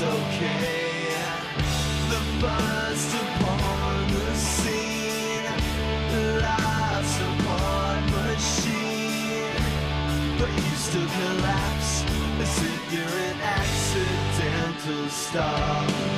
it's okay. The buzz upon the scene, life's a part machine, but you still collapse as if you're an accidental star.